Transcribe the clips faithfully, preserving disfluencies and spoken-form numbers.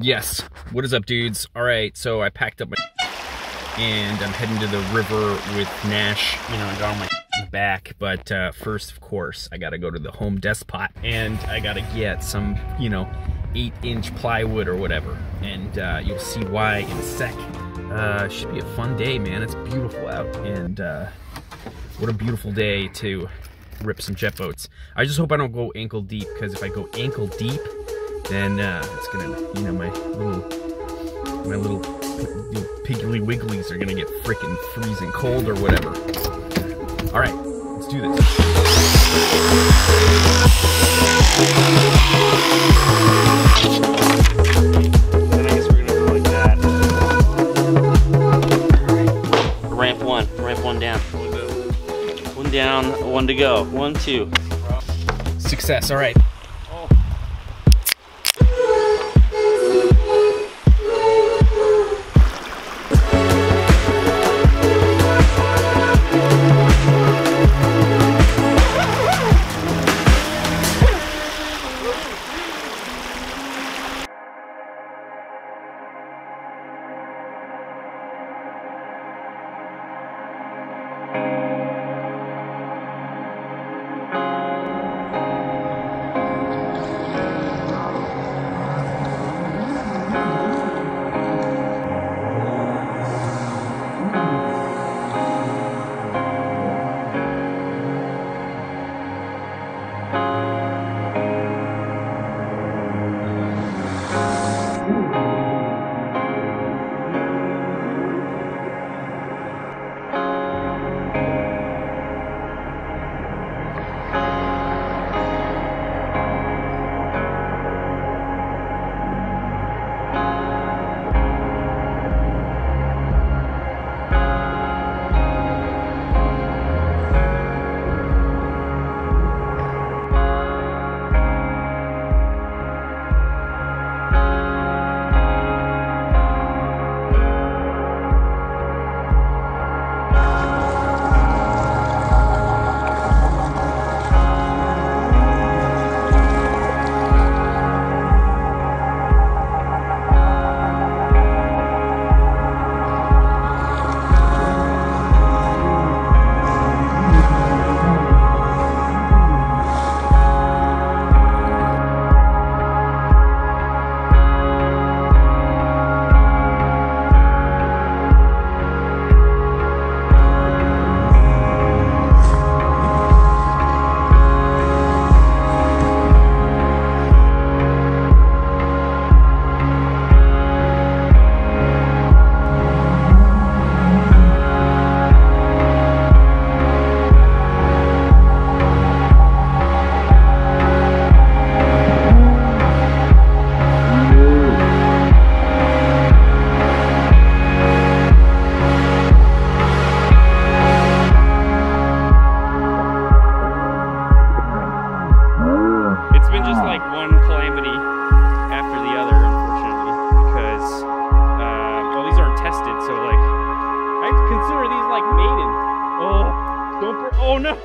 Yes, what is up, dudes? All right, so I packed up my and I'm heading to the river with Nash. You know, I got on my back, but uh, first, of course, I gotta go to the Home Depot and I gotta get some, you know, eight inch plywood or whatever. And uh, you'll see why in a sec. Uh, should be a fun day, man. It's beautiful out and uh, what a beautiful day to rip some jet boats. I just hope I don't go ankle deep, because if I go ankle deep, then uh, it's gonna, you know, my little, my little piggly wigglies are gonna get frickin' freezing cold or whatever. All right, let's do this. And I guess we're gonna go like that. All right. Ramp one, ramp one down. One down, one to go. One, two. Success. All right. Oh no!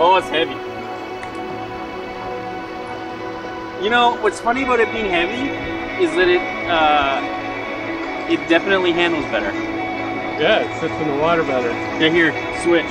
Oh, it's heavy. You know, what's funny about it being heavy is that it uh, it definitely handles better. Yeah, it sits in the water better. Yeah, here, switch.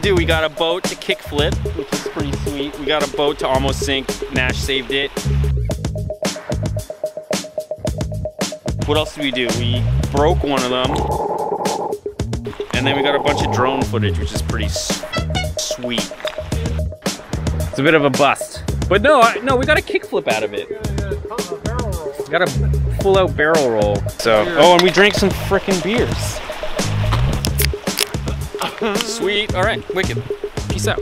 do? We got a boat to kickflip, which is pretty sweet. We got a boat to almost sink. Nash saved it. What else did we do? We broke one of them. And then we got a bunch of drone footage, which is pretty sweet. It's a bit of a bust. But no, I, no, we got a kickflip out of it. We got a full out barrel roll. So, oh, and we drank some frickin' beers. Sweet. All right, wicked. Peace out.